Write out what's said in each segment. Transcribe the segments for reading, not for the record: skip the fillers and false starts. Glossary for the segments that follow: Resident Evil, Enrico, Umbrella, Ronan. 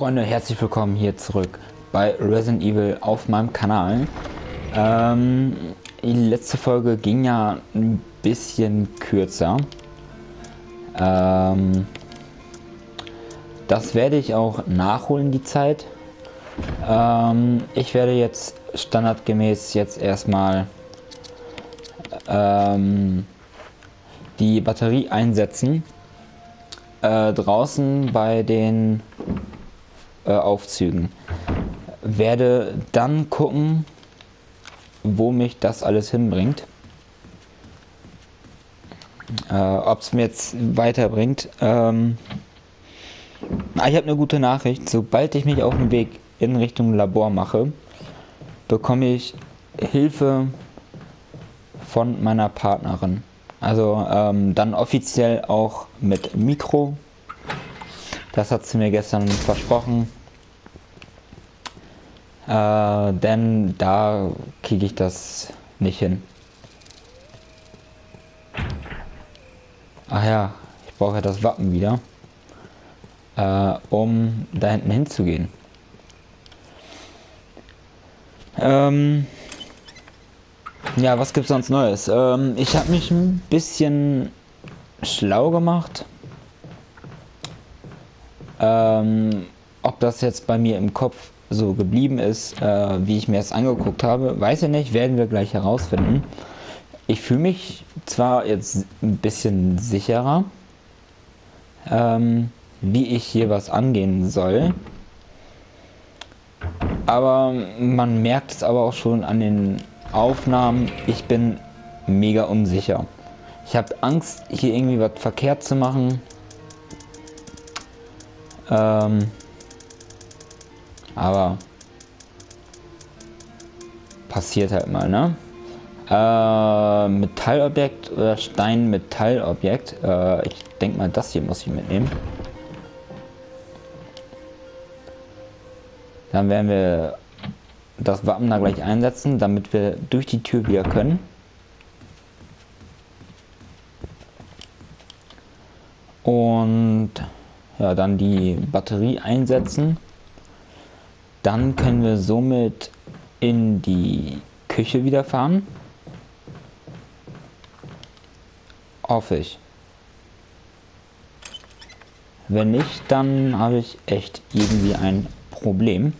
Freunde, herzlich willkommen hier zurück bei Resident Evil auf meinem Kanal. Die letzte Folge ging ja ein bisschen kürzer. Das werde ich auch nachholen, die Zeit. Ich werde jetzt standardgemäß jetzt erstmal die Batterie einsetzen. Draußen bei den Aufzügen. Werde dann gucken, wo mich das alles hinbringt. Ob es mir jetzt weiterbringt. Ich habe eine gute Nachricht. Sobald ich mich auf den Weg in Richtung Labor mache, bekomme ich Hilfe von meiner Partnerin. Also dann offiziell auch mit Mikro. Das hat sie mir gestern versprochen. Denn da kriege ich das nicht hin. Ach ja, ich brauche ja das Wappen wieder, um da hinten hinzugehen. Ja, was gibt's sonst Neues? Ich habe mich ein bisschen schlau gemacht, ob das jetzt bei mir im Kopf so geblieben ist, wie ich mir das angeguckt habe. Weiß ich nicht, werden wir gleich herausfinden. Ich fühle mich zwar jetzt ein bisschen sicherer, wie ich hier was angehen soll, aber man merkt es aber auch schon an den Aufnahmen, ich bin mega unsicher. Ich habe Angst, hier irgendwie was verkehrt zu machen. Aber passiert halt mal, ne? Metallobjekt oder Stein-Metallobjekt. Ich denke mal, das hier muss ich mitnehmen. Dann werden wir das Wappen da gleich einsetzen, damit wir durch die Tür wieder können. Und ja, dann die Batterie einsetzen. Dann können wir somit in die Küche wieder fahren. Hoffe ich. Wenn nicht, dann habe ich echt irgendwie ein Problem.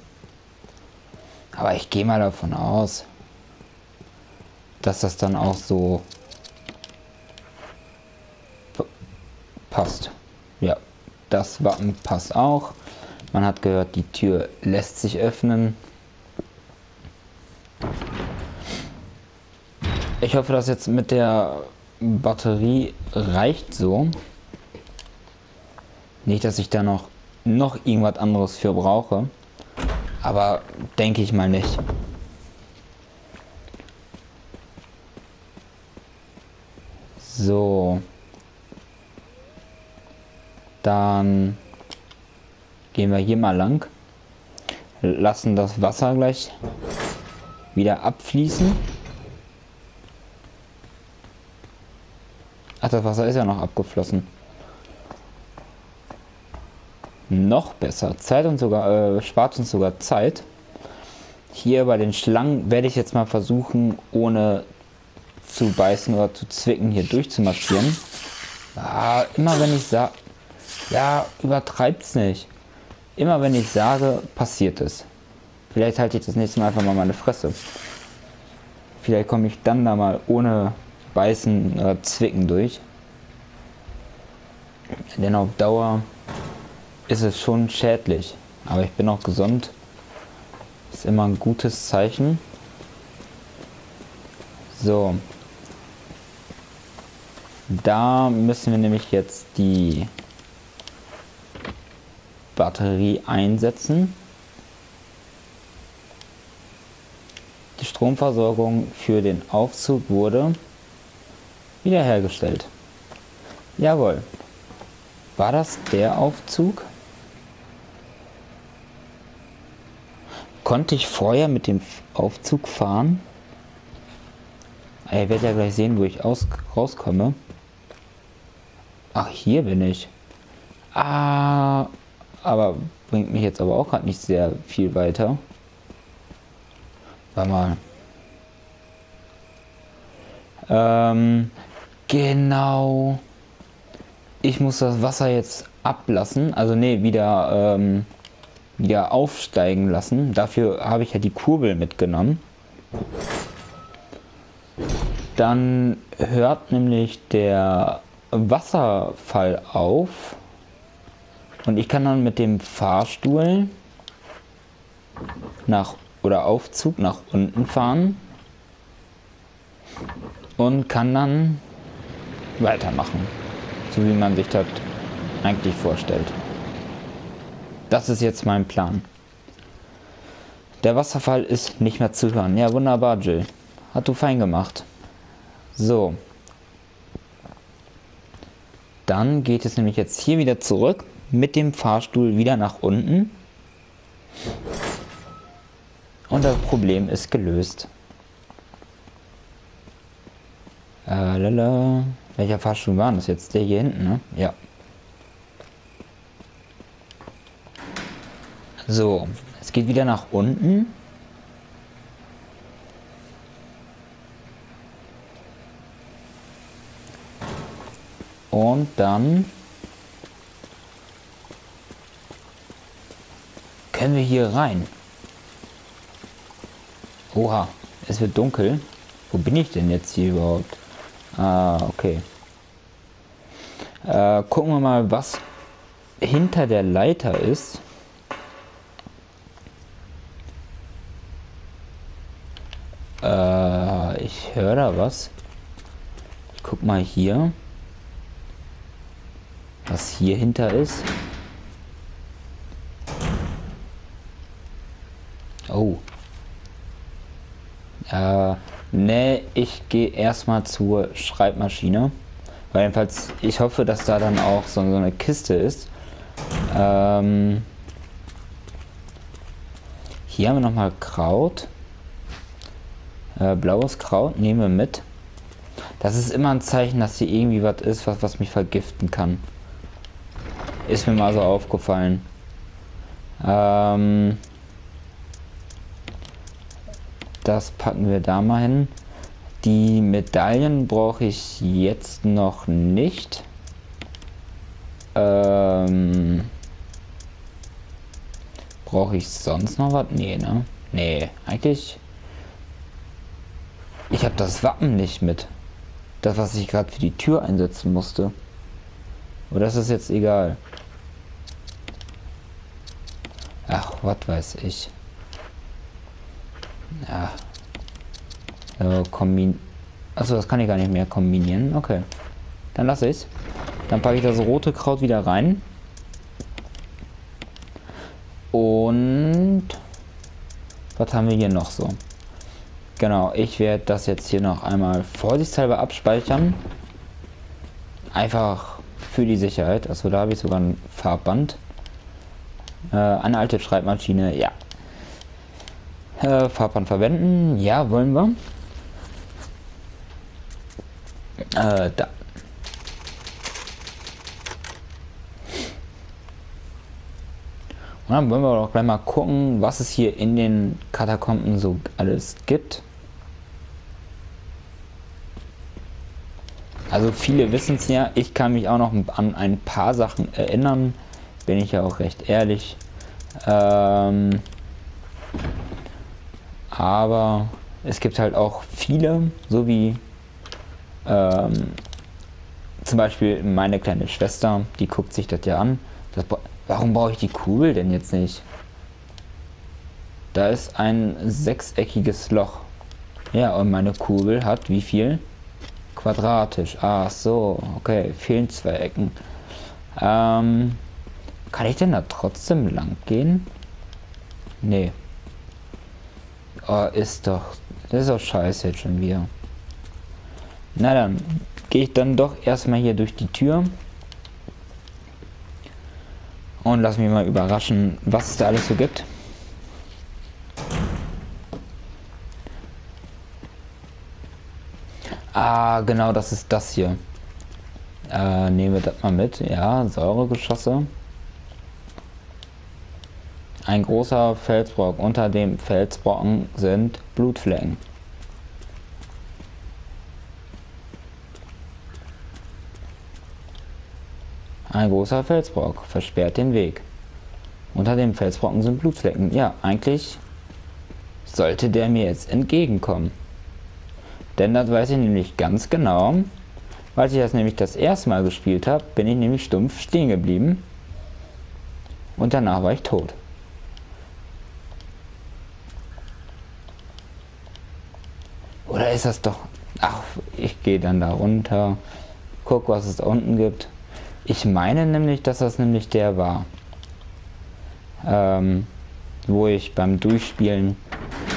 Aber ich gehe mal davon aus, dass das dann auch so passt. Ja, das Wappen passt auch. Man hat gehört, die Tür lässt sich öffnen. Ich hoffe, dass jetzt mit der Batterie reicht so. Nicht, dass ich da noch irgendwas anderes für brauche. Aber denke ich mal nicht. So. Dann gehen wir hier mal lang. Lassen das Wasser gleich wieder abfließen. Ach, das Wasser ist ja noch abgeflossen. Noch besser. Spart uns sogar Zeit. Hier bei den Schlangen werde ich jetzt mal versuchen, ohne zu beißen oder zu zwicken, hier durchzumarschieren. Ah, immer wenn ich sage, ja, übertreibt's nicht. Immer wenn ich sage, passiert es. Vielleicht halte ich das nächste Mal einfach mal meine Fresse. Vielleicht komme ich dann da mal ohne beißen oder zwicken durch. Denn auf Dauer ist es schon schädlich. Aber ich bin auch gesund. Ist immer ein gutes Zeichen. So. Da müssen wir nämlich jetzt die Batterie einsetzen. Die Stromversorgung für den Aufzug wurde wiederhergestellt. Jawohl. War das der Aufzug? Konnte ich vorher mit dem Aufzug fahren? Ihr werdet ja gleich sehen, wo ich rauskomme. Ach, hier bin ich. Ah, Aber bringt mich jetzt aber auch gerade nicht sehr viel weiter. Warte mal. Genau. Ich muss das Wasser jetzt ablassen. Also nee, wieder aufsteigen lassen. Dafür habe ich ja die Kurbel mitgenommen. Dann hört nämlich der Wasserfall auf. Und ich kann dann mit dem Fahrstuhl nach oder Aufzug nach unten fahren und kann dann weitermachen, so wie man sich das eigentlich vorstellt. Das ist jetzt mein Plan. Der Wasserfall ist nicht mehr zu hören. Ja, wunderbar, Jill. Hat du fein gemacht. So. Dann geht es nämlich jetzt hier wieder zurück. Mit dem Fahrstuhl wieder nach unten. Und das Problem ist gelöst. Lala. Welcher Fahrstuhl war das jetzt? Der hier hinten, ne? Ja. So, es geht wieder nach unten. Und dann können wir hier rein. Oha, es wird dunkel. Wo bin ich denn jetzt hier überhaupt? Ah, okay. Gucken wir mal, was hinter der Leiter ist. Ich höre da was. Ich guck mal hier, was hier hinter ist. Oh. Ne, ich gehe erstmal zur Schreibmaschine. Weil jedenfalls, ich hoffe, dass da dann auch so eine Kiste ist. Hier haben wir nochmal Kraut. Blaues Kraut nehmen wir mit. Das ist immer ein Zeichen, dass hier irgendwie was ist, was mich vergiften kann. Ist mir mal so aufgefallen. Das packen wir da mal hin. Die Medaillen brauche ich jetzt noch nicht. Brauche ich sonst noch was? Nee, ne? Nee, eigentlich. Ich habe das Wappen nicht mit. Das, was ich gerade für die Tür einsetzen musste. Oder ist das jetzt egal? Ach, was weiß ich. Ja. So, achso, das kann ich gar nicht mehr kombinieren. Okay. Dann lasse ich es. Dann packe ich das rote Kraut wieder rein. Und was haben wir hier noch so? Genau, ich werde das jetzt hier noch einmal vorsichtshalber abspeichern. Einfach für die Sicherheit. Achso, da habe ich sogar ein Farbband. Eine alte Schreibmaschine, ja. Farbband verwenden. Ja, wollen wir. Da. Und dann wollen wir doch gleich mal gucken, was es hier in den Katakomben so alles gibt. Also viele wissen es ja. Ich kann mich auch noch an ein paar Sachen erinnern. Bin ich ja auch recht ehrlich. Aber es gibt halt auch viele, so wie zum Beispiel meine kleine Schwester, die guckt sich das ja an. Warum brauche ich die Kugel denn jetzt nicht? Da ist ein sechseckiges Loch. Ja, und meine Kugel hat wie viel? Quadratisch. Ach so, okay, fehlen zwei Ecken. Kann ich denn da trotzdem lang gehen? Nee. Oh, das ist doch scheiße jetzt schon wieder. Na dann, gehe ich dann doch erstmal hier durch die Tür. Und lass mich mal überraschen, was es da alles so gibt. Ah, genau, das ist das hier. Nehmen wir das mal mit. Ja, Säuregeschosse. ein großer Felsbrocken. Unter dem Felsbrocken sind Blutflecken. Ein großer Felsbrock versperrt den Weg. Unter dem Felsbrocken sind Blutflecken. Ja, eigentlich sollte der mir jetzt entgegenkommen. Denn das weiß ich nämlich ganz genau. Als ich das nämlich das erste Mal gespielt habe, bin ich nämlich stumpf stehen geblieben. Und danach war ich tot. Oder ist das doch... Ach, ich gehe dann da runter. Guck, was es da unten gibt. Ich meine nämlich, dass das nämlich der war, wo ich beim Durchspielen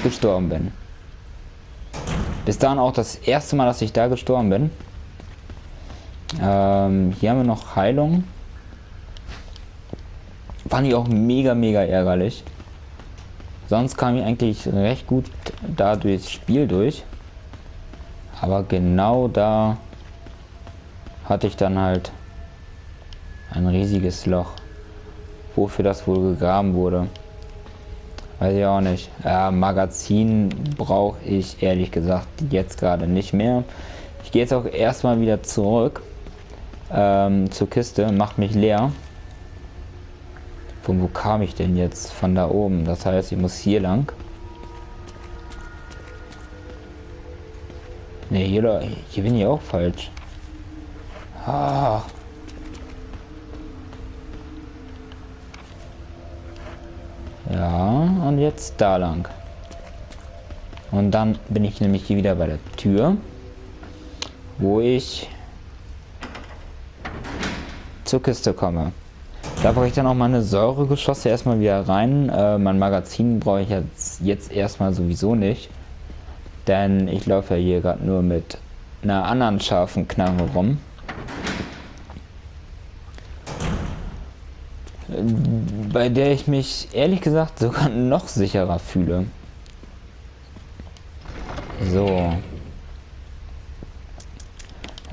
gestorben bin. Bis dahin auch das erste Mal, dass ich da gestorben bin. Hier haben wir noch Heilung. Fand ich auch mega, mega ärgerlich. Sonst kam ich eigentlich recht gut da durchs Spiel durch. Aber genau da hatte ich dann halt ein riesiges Loch. Wofür das wohl gegraben wurde. Weiß ich auch nicht. Magazin brauche ich ehrlich gesagt jetzt gerade nicht mehr. Ich gehe jetzt auch erstmal wieder zurück zur Kiste. Macht mich leer. Von wo kam ich denn jetzt? Von da oben. Das heißt, ich muss hier lang. Ne, hier bin ich auch falsch. Ah. Ja, und jetzt da lang. Und dann bin ich nämlich hier wieder bei der Tür, wo ich zur Kiste komme. Da brauche ich dann auch meine Säuregeschosse erstmal wieder rein. Mein Magazin brauche ich jetzt erstmal sowieso nicht. Denn ich laufe ja hier gerade nur mit einer anderen scharfen Knarre rum. Bei der ich mich ehrlich gesagt sogar noch sicherer fühle. So.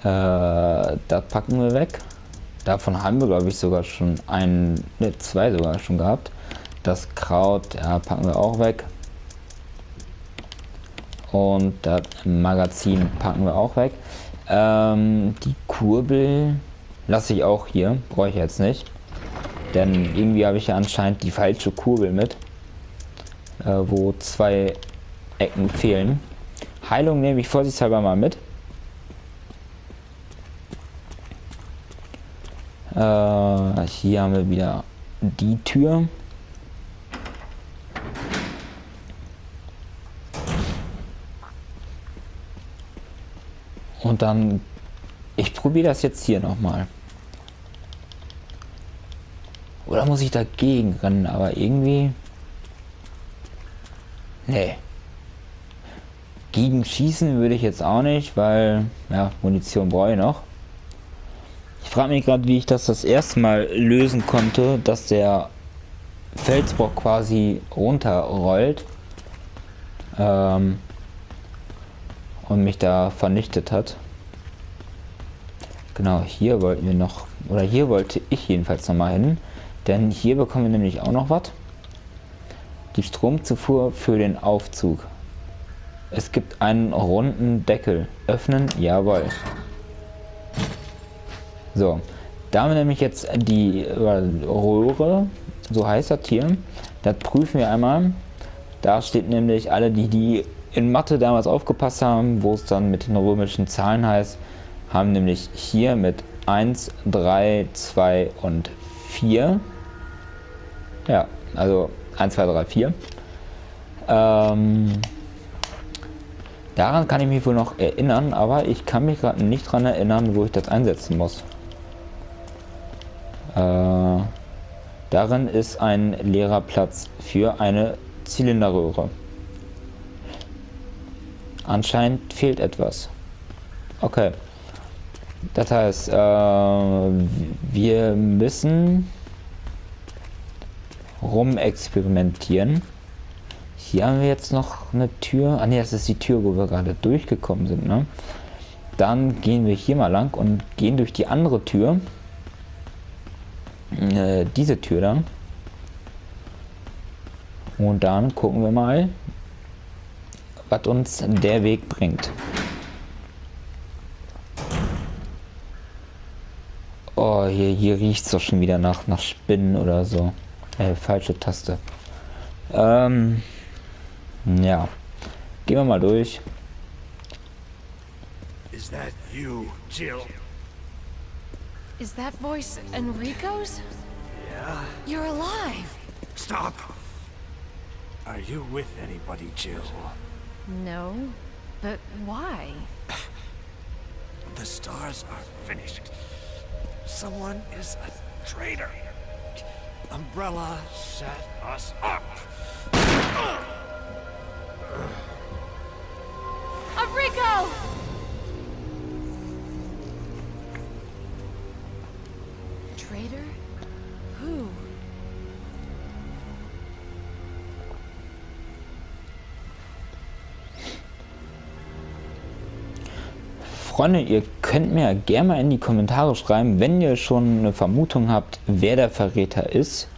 Das packen wir weg. Davon haben wir, glaube ich, sogar schon zwei sogar schon gehabt. Das Kraut, ja, packen wir auch weg. Und das Magazin packen wir auch weg. Die Kurbel lasse ich auch hier. Brauche ich jetzt nicht. Denn irgendwie habe ich ja anscheinend die falsche Kurbel mit. Wo zwei Ecken fehlen. Heilung nehme ich vorsichtshalber mal mit. Hier haben wir wieder die Tür. Und dann, ich probiere das jetzt hier nochmal. Oder muss ich dagegen rennen, aber irgendwie... Nee. Gegen schießen würde ich jetzt auch nicht, weil, ja, Munition brauche ich noch. Ich frage mich gerade, wie ich das erste Mal lösen konnte, dass der Felsbrock quasi runterrollt und mich da vernichtet hat. Genau, hier wollten wir noch, oder hier wollte ich jedenfalls nochmal hin, denn hier bekommen wir nämlich auch noch was. Die Stromzufuhr für den Aufzug. Es gibt einen runden Deckel. Öffnen, jawohl. So, da haben wir nämlich jetzt die Röhre, so heißt das hier. Das prüfen wir einmal. Da steht nämlich alle, die in Mathe damals aufgepasst haben, wo es dann mit den römischen Zahlen heißt, haben nämlich hier mit 1, 3, 2 und 4. Ja, also 1, 2, 3, 4. Daran kann ich mich wohl noch erinnern, aber ich kann mich gerade nicht daran erinnern, wo ich das einsetzen muss. Darin ist ein leerer Platz für eine Zylinderröhre. Anscheinend fehlt etwas. Okay. Das heißt, wir müssen rumexperimentieren. Hier haben wir jetzt noch eine Tür. Ah ne, das ist die Tür, wo wir gerade durchgekommen sind, ne? Dann gehen wir hier mal lang und gehen durch die andere Tür. Diese Tür da. Und dann gucken wir mal, was uns der Weg bringt. Oh, hier riecht es doch schon wieder nach Spinnen oder so. Falsche Taste. Ja. Gehen wir mal durch. Is that you, Jill? Is that voice Enrico's? Yeah. You're alive. Stop. Are you with anybody, Jill? No. But why? The stars are finished. Someone is a traitor. Umbrella set us up. Enrico! Traitor? Who? Freunde, ihr könnt mir ja gerne mal in die Kommentare schreiben, wenn ihr schon eine Vermutung habt, wer der Verräter ist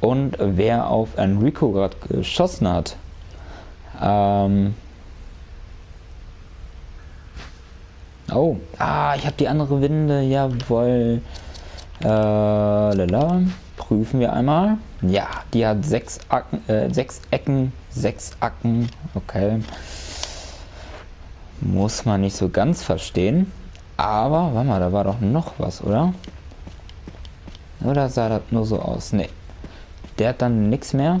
und wer auf Enrico gerade geschossen hat. Oh, ich habe die andere Winde, jawohl. Lala. Prüfen wir einmal. Ja, die hat 6 Ecken. Okay. Muss man nicht so ganz verstehen. Aber, warte mal, da war doch noch was, oder? Oder sah das nur so aus? Ne. Der hat dann nichts mehr.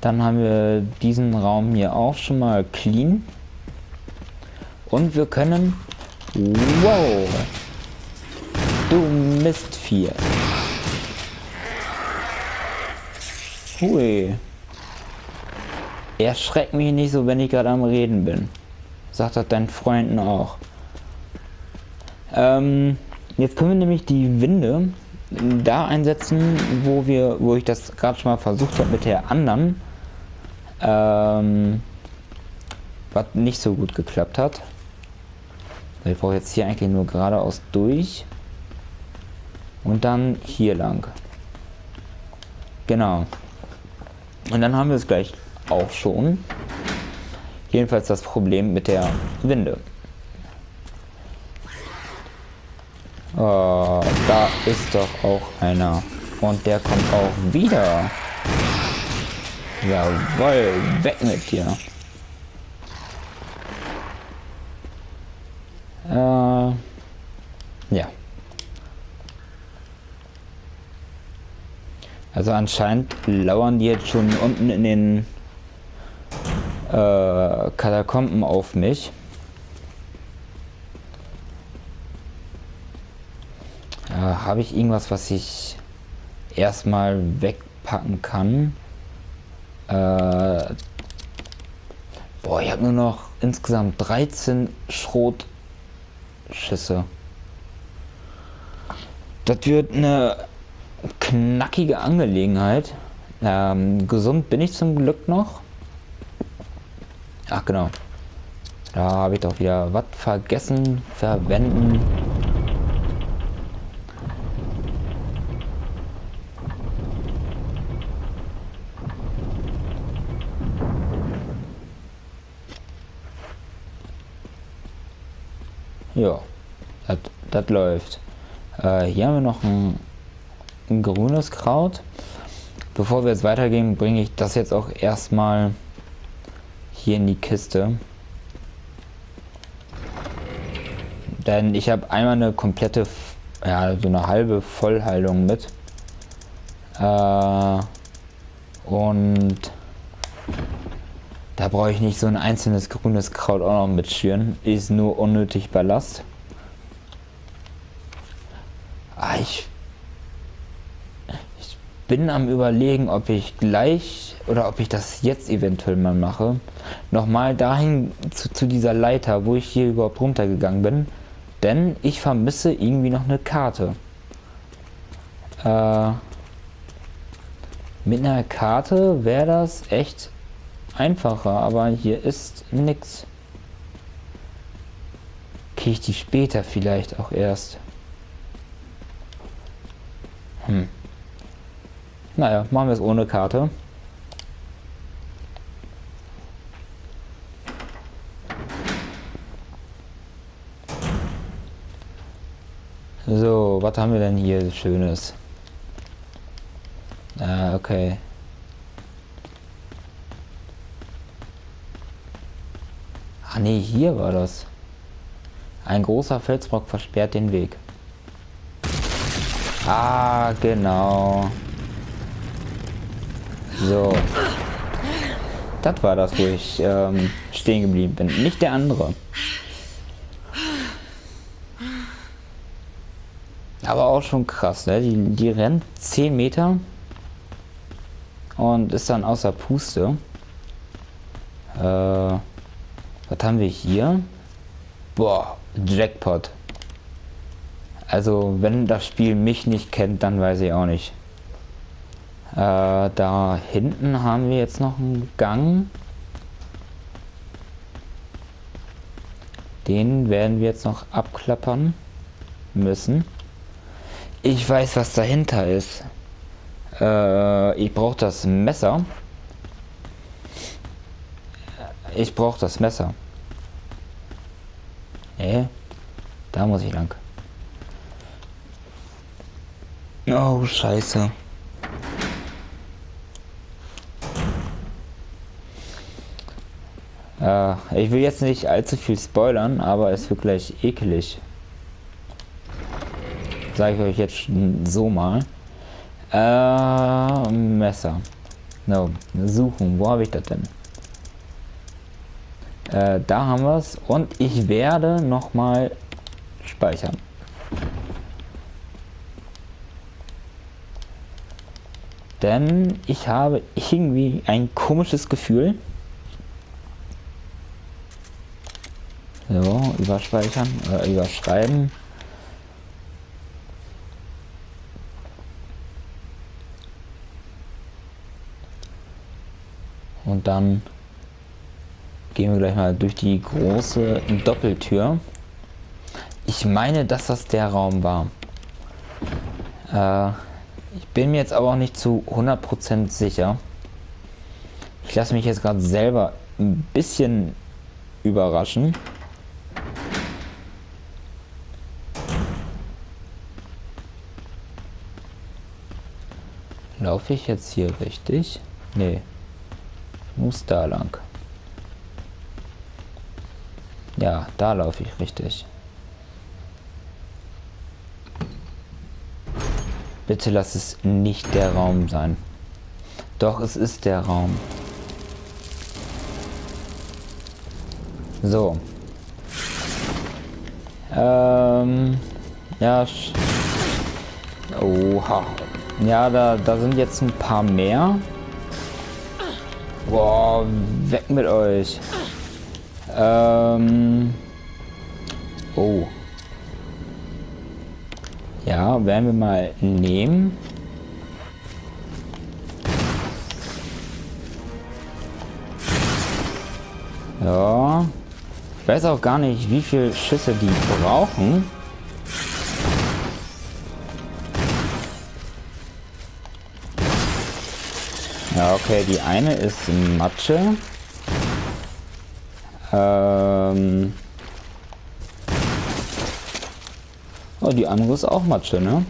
Dann haben wir diesen Raum hier auch schon mal clean. Und wir können... Wow! Du Mistvieh! Hui! Erschreckt mich nicht so, wenn ich gerade am Reden bin. Sagt das deinen Freunden auch. Jetzt können wir nämlich die Winde da einsetzen, wo ich das gerade schon mal versucht habe mit der anderen. Was nicht so gut geklappt hat. Ich brauche jetzt hier eigentlich nur geradeaus durch. Und dann hier lang. Genau. Und dann haben wir es gleich auch schon. Jedenfalls das Problem mit der Winde. Oh, da ist doch auch einer. Und der kommt auch wieder. Jawohl, weg mit dir. Ja. Also anscheinend lauern die jetzt schon unten in den Katakomben auf mich. Habe ich irgendwas, was ich erstmal wegpacken kann? Boah, ich habe nur noch insgesamt 13 Schrotschüsse. Das wird eine knackige Angelegenheit. Gesund bin ich zum Glück noch. Ach genau. Da habe ich doch wieder was vergessen. Verwenden. Ja. Das läuft. Hier haben wir noch ein grünes Kraut. Bevor wir jetzt weitergehen, bringe ich das jetzt auch erstmal hier in die Kiste. Denn ich habe einmal eine komplette, ja, so eine halbe Vollheilung mit. Und da brauche ich nicht so ein einzelnes grünes Kraut auch noch mitschüren. Ist nur unnötig Ballast. Ich bin am Überlegen, ob ich gleich oder ob ich das jetzt eventuell mal mache. Nochmal dahin zu dieser Leiter, wo ich hier überhaupt runtergegangen bin. Denn ich vermisse irgendwie noch eine Karte. Mit einer Karte wäre das echt einfacher, aber hier ist nichts. Kriege ich die später vielleicht auch erst. Naja, machen wir es ohne Karte. So, was haben wir denn hier Schönes? Ah, okay. Ah, nee, hier war das. Ein großer Felsbrock versperrt den Weg. Ah, genau. So. Das war das, wo ich stehen geblieben bin. Nicht der andere. Aber auch schon krass, ne? Die rennt 10 Meter und ist dann außer Puste. Was haben wir hier? Boah, Jackpot. Also, wenn das Spiel mich nicht kennt, dann weiß ich auch nicht. Da hinten haben wir jetzt noch einen Gang. Den werden wir jetzt noch abklappern müssen. Ich weiß, was dahinter ist. Ich brauche das Messer. Ich brauche das Messer. Da muss ich lang. Oh, scheiße. Ich will jetzt nicht allzu viel spoilern, aber es wird gleich eklig. Sage ich euch jetzt so mal. Messer. No, suchen. Wo habe ich das denn? Da haben wir es. Und ich werde nochmal speichern. Denn ich habe irgendwie ein komisches Gefühl. So, überspeichern oder überschreiben. Und dann gehen wir gleich mal durch die große Doppeltür. Ich meine, dass das der Raum war. Ich bin mir jetzt aber auch nicht zu 100% sicher. Ich lasse mich jetzt gerade selber ein bisschen überraschen. Laufe ich jetzt hier richtig? Nee. Muss da lang. Ja, da laufe ich richtig. Bitte lass es nicht der Raum sein. Doch, es ist der Raum. So. Ja. Oha. Ja, da sind jetzt ein paar mehr. Boah, weg mit euch. Oh. Ja, werden wir mal nehmen. Ja. Ich weiß auch gar nicht, wie viele Schüsse die brauchen. Ja, okay, die eine ist Matsche. Oh, die andere ist auch Matsche, ne?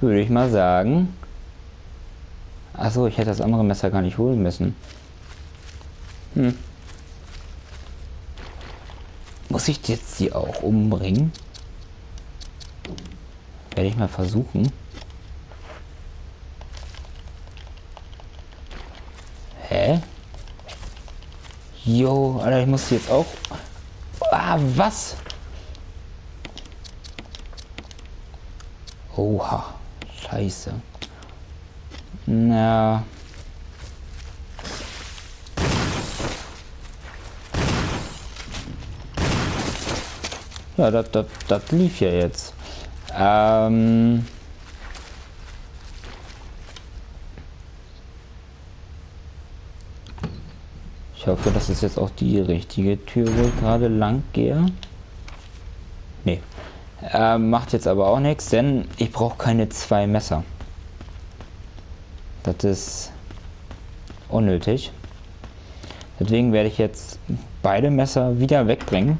Würde ich mal sagen. Achso, ich hätte das andere Messer gar nicht holen müssen. Hm. Muss ich jetzt die auch umbringen? Werde ich mal versuchen. Hä? Jo, Alter, ich muss die jetzt auch... Ah, was? Oha, scheiße. Na... Ja, das lief ja jetzt. Ich hoffe, das ist jetzt auch die richtige Tür, wo ich gerade lang gehe. Nee. Macht jetzt aber auch nichts, denn ich brauche keine 2 Messer. Das ist unnötig. Deswegen werde ich jetzt beide Messer wieder wegbringen.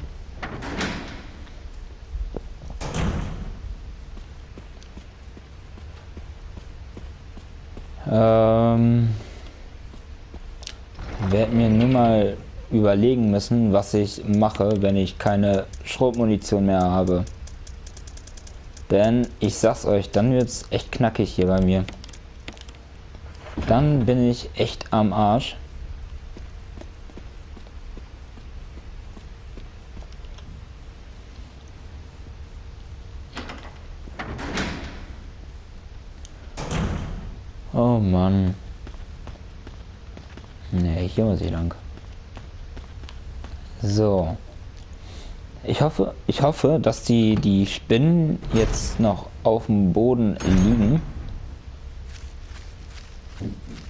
Werde mir nur mal überlegen müssen, was ich mache, wenn ich keine Schrotmunition mehr habe. Denn ich sag's euch, dann wird's echt knackig hier bei mir. Dann bin ich echt am Arsch. Oh Mann. Nee, hier muss ich lang. So. Ich hoffe, dass die Spinnen jetzt noch auf dem Boden liegen.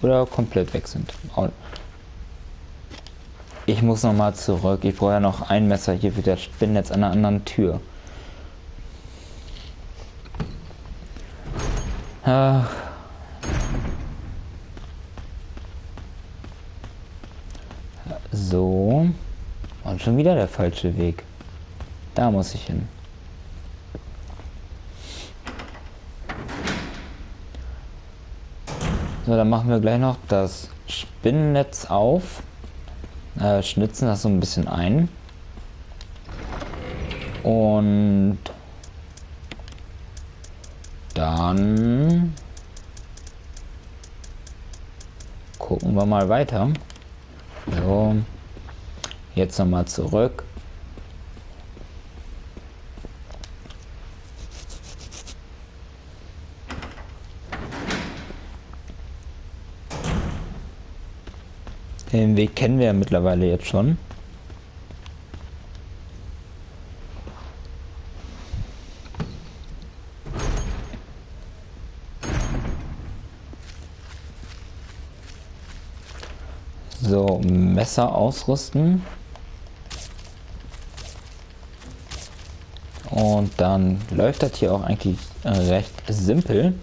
Oder komplett weg sind. Ich muss nochmal zurück. Ich brauche ja noch ein Messer hier für das Spinnennetz an einer anderen Tür. Ach. So. Und schon wieder der falsche Weg. Da muss ich hin. So, dann machen wir gleich noch das Spinnennetz auf. Schnitzen das so ein bisschen ein. Und dann gucken wir mal weiter. So. Jetzt nochmal zurück. Den Weg kennen wir ja mittlerweile jetzt schon. So, Messer ausrüsten. Und dann läuft das hier auch eigentlich recht simpel.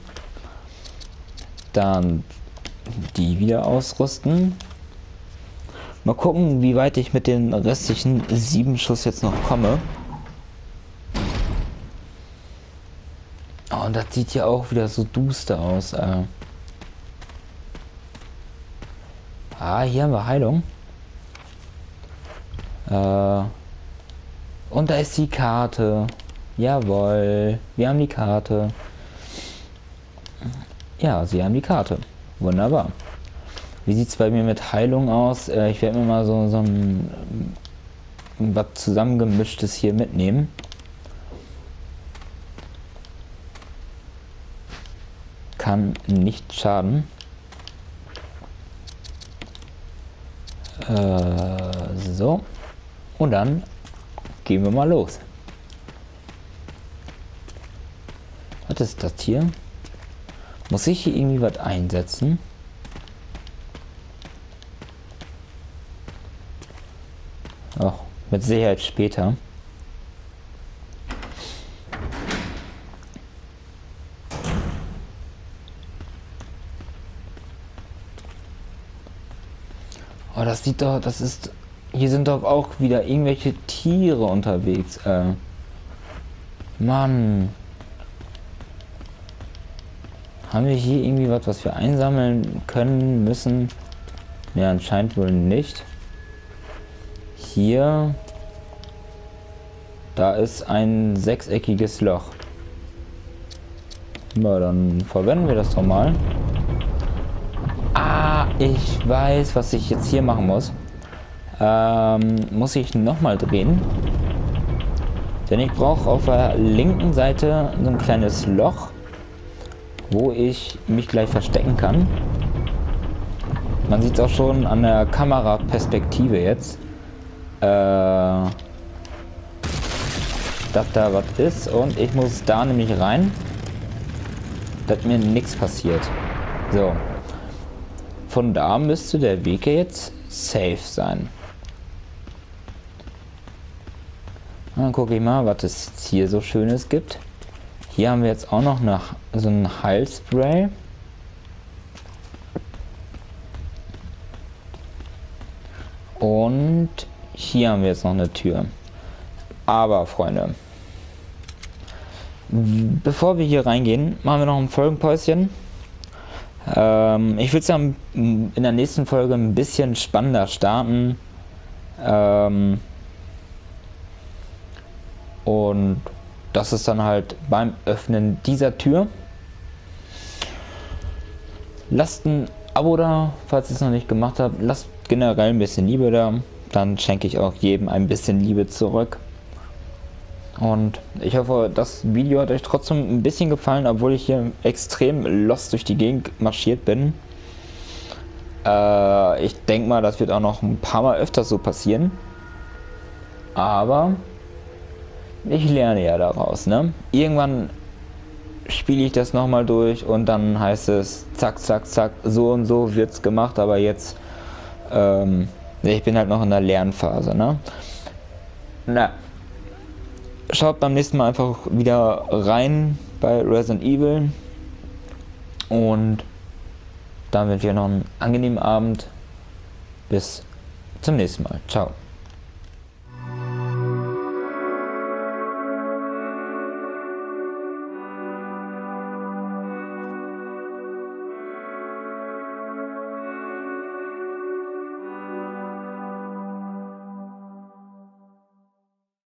Dann die wieder ausrüsten. Mal gucken, wie weit ich mit den restlichen 7 Schuss jetzt noch komme. Und das sieht ja auch wieder so duster aus. Ah, hier haben wir Heilung. Und da ist die Karte. Jawohl, wir haben die Karte. Ja, sie haben die Karte. Wunderbar. Wie sieht es bei mir mit Heilung aus? Ich werde mir mal so ein was zusammengemischtes hier mitnehmen. Kann nicht schaden. So. Und dann gehen wir mal los. Was ist das hier? Muss ich hier irgendwie was einsetzen? Ach, mit Sicherheit später. Oh, das sieht doch, das ist... Hier sind doch auch wieder irgendwelche Tiere unterwegs. Mann. Haben wir hier irgendwie was, was wir einsammeln können, müssen? Ja, anscheinend wohl nicht. Hier. Da ist ein sechseckiges Loch. Na, dann verwenden wir das doch mal. Ah, ich weiß, was ich jetzt hier machen muss. Muss ich nochmal drehen. Denn ich brauche auf der linken Seite so ein kleines Loch, wo ich mich gleich verstecken kann. Man sieht es auch schon an der Kameraperspektive jetzt, dass da was ist. Und ich muss da nämlich rein, dass mir nichts passiert. So. Von da müsste der Weg jetzt safe sein. Dann gucke ich mal, was es hier so Schönes gibt. Hier haben wir jetzt auch noch so ein Heilspray. Und hier haben wir jetzt noch eine Tür. Aber, Freunde, bevor wir hier reingehen, machen wir noch ein Folgenpäuschen. Ich würde es ja in der nächsten Folge ein bisschen spannender starten. Und das ist dann halt beim Öffnen dieser Tür. Lasst ein Abo da, falls ihr es noch nicht gemacht habt. Lasst generell ein bisschen Liebe da. Dann schenke ich auch jedem ein bisschen Liebe zurück. Und ich hoffe, das Video hat euch trotzdem ein bisschen gefallen, obwohl ich hier extrem lost durch die Gegend marschiert bin. Ich denke mal, das wird auch noch ein paar Mal öfters so passieren. Aber ich lerne ja daraus, ne? Irgendwann spiele ich das nochmal durch und dann heißt es zack, zack, zack, so und so wird's gemacht. Aber jetzt, ich bin halt noch in der Lernphase, ne? Na, schaut beim nächsten Mal einfach wieder rein bei Resident Evil. Und dann wünsche ich euch noch einen angenehmen Abend. Bis zum nächsten Mal. Ciao.